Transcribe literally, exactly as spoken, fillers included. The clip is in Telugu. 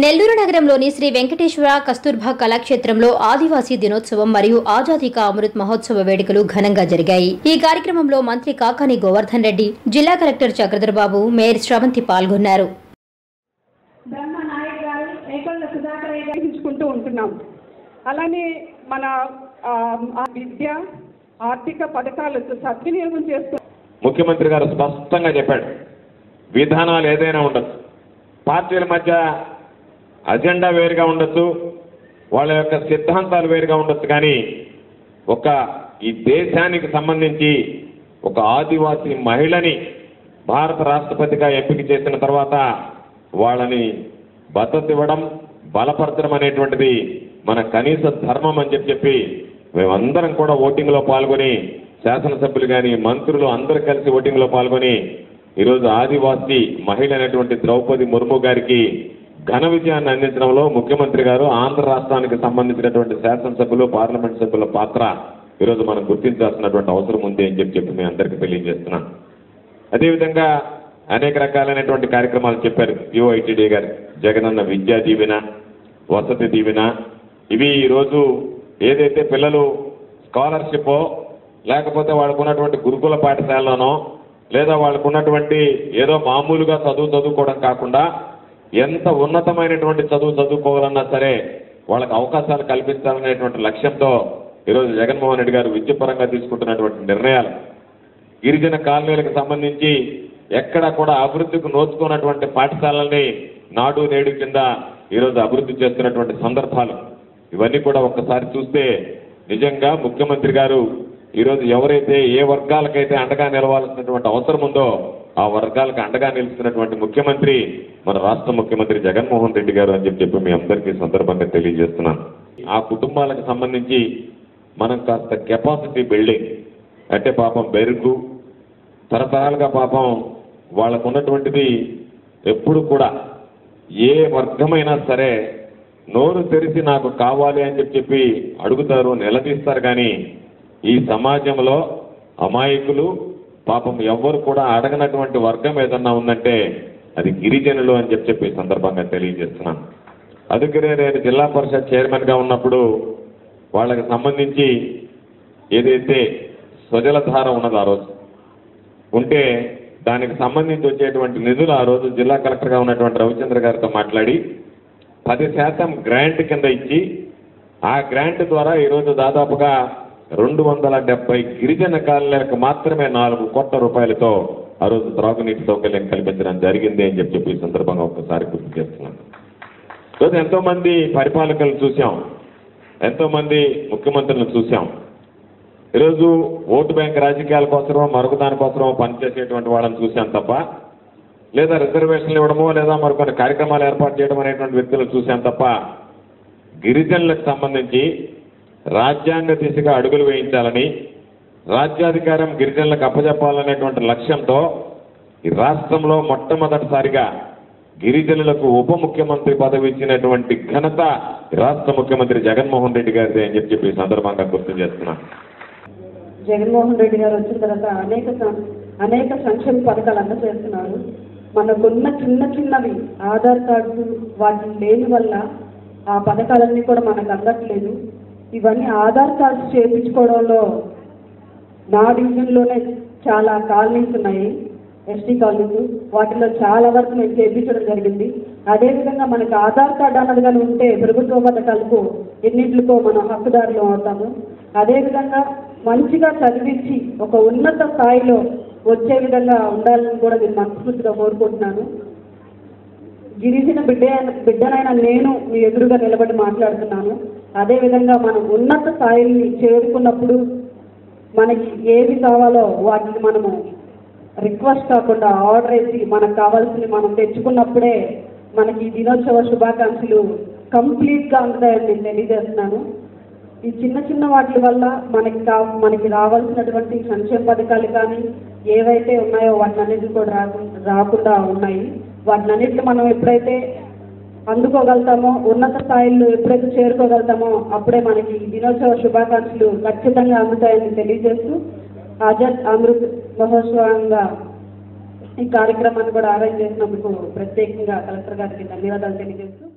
నెల్లూరు నగరంలోని శ్రీ వెంకటేశ్వర కస్తూర్బా కళాక్షేత్రంలో ఆదివాసీ దినోత్సవం మరియు ఆజాదీ కా అమృత్ మహోత్సవ వేడుకలు ఘనంగా జరిగాయి। ఈ కార్యక్రమంలో మంత్రి కాకాని గోవర్ధన్ రెడ్డి, జిల్లా కలెక్టర్ చక్రధర్ బాబు, మేయర్ శ్రావంతి పాల్గొన్నారు। బ్రహ్మ నాయక్ గారు ఏకొల్ల సుధాకర్ గారు హించుకుంటూ ఉంటున్నాం। అలానే మన విద్య ఆర్థిక పథకాలను సద్వినియోగం చేస్తూ ముఖ్యమంత్రి గారు స్పష్టంగా చెప్పారు, విధానాలు ఏదైనా ఉండొచ్చు, పార్టీల మధ్య అజెండా వేరుగా ఉండొచ్చు, వాళ్ళ యొక్క సిద్ధాంతాలు వేరుగా ఉండొచ్చు, కానీ ఒక ఈ దేశానికి సంబంధించి ఒక ఆదివాసీ మహిళని భారత రాష్ట్రపతిగా ఎంపిక చేసిన తర్వాత వాళ్ళని భద్రత ఇవ్వడం, బలపరచడం అనేటువంటిది మన కనీస ధర్మం అని చెప్పి మేమందరం కూడా ఓటింగ్లో పాల్గొని, శాసనసభ్యులు కానీ మంత్రులు అందరూ కలిసి ఓటింగ్లో పాల్గొని ఈరోజు ఆదివాసీ మహిళ అనేటువంటి ద్రౌపది ముర్మూ గారికి ఘన విజయాన్ని అందించడంలో ముఖ్యమంత్రి గారు, ఆంధ్ర రాష్ట్రానికి సంబంధించినటువంటి శాసనసభ్యులు, పార్లమెంట్ సభ్యుల పాత్ర ఈరోజు మనం గుర్తించాల్సినటువంటి అవసరం ఉంది అని చెప్పి చెప్పి మీ అందరికీ తెలియజేస్తున్నాను। అదేవిధంగా అనేక రకాలైనటువంటి కార్యక్రమాలు చెప్పారు యుఐటిడి గారు, జగనన్న విద్యా దీవెన, వసతి దీవెన, ఇవి ఈరోజు ఏదైతే పిల్లలు స్కాలర్షిప్ లేకపోతే వాళ్ళకున్నటువంటి గురుకుల పాఠశాలలోనో లేదా వాళ్ళకున్నటువంటి ఏదో మామూలుగా చదువు చదువుకోవడం కాకుండా ఎంత ఉన్నతమైనటువంటి చదువు చదువుకోవాలన్నా సరే వాళ్ళకి అవకాశాలు కల్పించాలనేటువంటి లక్ష్యంతో ఈరోజు జగన్మోహన్ రెడ్డి గారు విద్యపరంగా తీసుకుంటున్నటువంటి నిర్ణయాలు, గిరిజన కాలనీలకు సంబంధించి ఎక్కడ కూడా అభివృద్ధికి నోచుకున్నటువంటి పాఠశాలల్ని నాడు నేడు కింద ఈరోజు అభివృద్ధి చేస్తున్నటువంటి సందర్భాలు, ఇవన్నీ కూడా ఒక్కసారి చూస్తే నిజంగా ముఖ్యమంత్రి గారు ఈరోజు ఎవరైతే ఏ వర్గాలకైతే అండగా నిలవాల్సినటువంటి అవసరం ఉందో ఆ వర్గాలకు అండగా నిలుస్తున్నటువంటి ముఖ్యమంత్రి మన రాష్ట్ర ముఖ్యమంత్రి జగన్మోహన్ రెడ్డి గారు అని చెప్పి మీ అందరికీ సందర్భంగా తెలియజేస్తున్నాను। ఆ కుటుంబాలకు సంబంధించి మనం కాస్త కెపాసిటీ బిల్డింగ్ అంటే పాపం బెరుగు తరతరాలుగా పాపం వాళ్ళకు ఉన్నటువంటిది ఎప్పుడు కూడా ఏ వర్గమైనా సరే నోరు తెరిచి నాకు కావాలి అని చెప్పి చెప్పి అడుగుతారు, నిలదీస్తారు, కానీ ఈ సమాజంలో అమాయకులు పాపం ఎవ్వరు కూడా అడగనటువంటి వర్గం ఏదన్నా ఉందంటే అది గిరిజనులు అని చెప్పి చెప్పి సందర్భంగా తెలియజేస్తున్నాను। అందుకనే నేను జిల్లా పరిషత్ చైర్మన్గా ఉన్నప్పుడు వాళ్ళకి సంబంధించి ఏదైతే స్వజలధార ఉన్నదో ఆ రోజు ఉంటే దానికి సంబంధించి వచ్చేటువంటి నిధులు ఆ రోజు జిల్లా కలెక్టర్గా ఉన్నటువంటి రవచంద్ర గారితో మాట్లాడి పది శాతం గ్రాంట్ కింద ఇచ్చి ఆ గ్రాంట్ ద్వారా ఈరోజు దాదాపుగా రెండు వందల డెబ్బై గిరిజన కాలనీలకు మాత్రమే నాలుగు కోట్ల రూపాయలతో ఆ రోజు త్రాగునీటి సౌకర్యం కల్పించడం జరిగింది అని చెప్పి చెప్పి ఈ సందర్భంగా ఒక్కసారి గుర్తు చేస్తున్నాను। ఈరోజు ఎంతోమంది పరిపాలకులను చూసాం, ఎంతోమంది ముఖ్యమంత్రులను చూసాం, ఈరోజు ఓటు బ్యాంక్ రాజకీయాల కోసమో మరొక దానికోసమో పనిచేసేటువంటి వాళ్ళని చూసాం తప్ప, లేదా రిజర్వేషన్లు ఇవ్వడమో లేదా మరికొన్ని కార్యక్రమాలు ఏర్పాటు చేయడం అనేటువంటి వ్యక్తులను చూసాం తప్ప, గిరిజనులకు సంబంధించి రాజ్యాంగ దిశగా అడుగులు వేయించాలని, రాజ్యాధికారం గిరిజనులకు అప్పజెప్పాలనేటువంటి లక్ష్యంతో ఈ రాష్ట్రంలో మొట్టమొదటిసారిగా గిరిజనులకు ఉప ముఖ్యమంత్రి పదవి ఇచ్చినటువంటి ఘనత రాష్ట్ర ముఖ్యమంత్రి జగన్మోహన్ రెడ్డి గారిదే అని చెప్పి చెప్పి సందర్భంగా గుర్తు చేస్తున్నాను। జగన్మోహన్ రెడ్డి గారు వచ్చిన తర్వాత అనేక అనేక సంక్షేమ పథకాలు అందజేస్తున్నారు। మనకున్న చిన్న చిన్నవి ఆధార్ కార్డు వాటిని లేని వల్ల ఆ పథకాలన్నీ కూడా మనకు అందట్లేదు। ఇవన్నీ ఆధార్ కార్డ్స్ చేయించుకోవడంలో నా డివిజన్లోనే చాలా కాలనీస్ ఉన్నాయి, ఎస్టీ కాలనీస్, వాటిలో చాలా వరకు మేము చేయించడం జరిగింది। అదేవిధంగా మనకు ఆధార్ కార్డు అన్నది కానీ ఉంటే ప్రభుత్వ పథకాలకు ఎన్నింటికో మనం హక్కుదారులు అవుతాము। అదేవిధంగా మంచిగా చదివించి ఒక ఉన్నత స్థాయిలో వచ్చే విధంగా ఉండాలని కూడా నేను మనస్ఫూర్తిగా కోరుకుంటున్నాను। గిరిజన బిడ్డ బిడ్డనైనా నేను మీ ఎదురుగా నిలబడి మాట్లాడుతున్నాను। అదేవిధంగా మనం ఉన్నత స్థాయిని చేరుకున్నప్పుడు మనకి ఏవి కావాలో వాటిని మనము రిక్వెస్ట్ కాకుండా ఆర్డర్ వేసి మనకు కావాల్సినవి మనం తెచ్చుకున్నప్పుడే మనకి దినోత్సవ శుభాకాంక్షలు కంప్లీట్గా అందుతాయని నేను తెలియజేస్తున్నాను। ఈ చిన్న చిన్న వాటి వల్ల మనకి మనకి రావాల్సినటువంటి సంక్షేమ పథకాలు కానీ ఏవైతే ఉన్నాయో వాటినన్నిటి కూడా రాకుండా ఉన్నాయి। వాటినన్నింటిని మనం ఎప్పుడైతే అందుకోగలుగుతామో, ఉన్నత స్థాయిలో ఎప్పుడైతే చేరుకోగలుగుతామో అప్పుడే మనకి దినోత్సవ శుభాకాంక్షలు ఖచ్చితంగా అందుతాయని తెలియజేస్తూ ఆజాద్ అమృత్ మహోత్సవంగా ఈ కార్యక్రమాన్ని కూడా అరేంజ్ చేసినందుకు ప్రత్యేకంగా కలెక్టర్ గారికి ధన్యవాదాలు తెలియజేస్తూ